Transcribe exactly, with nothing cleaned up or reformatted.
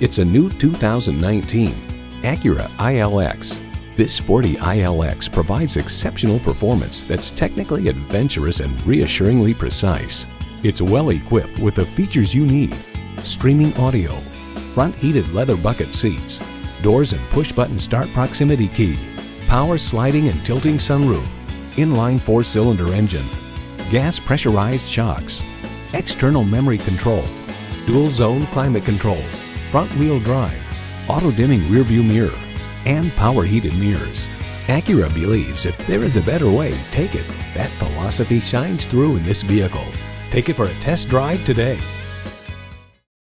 It's a new two thousand nineteen Acura I L X. This sporty I L X provides exceptional performance that's technically adventurous and reassuringly precise. It's well equipped with the features you need: streaming audio, front heated leather bucket seats, doors and push-button start proximity key, power sliding and tilting sunroof, inline four-cylinder engine, gas pressurized shocks, external memory control, dual zone climate control, front wheel drive, auto dimming rearview mirror, and power heated mirrors. Acura believes if there is a better way, take it. That philosophy shines through in this vehicle. Take it for a test drive today.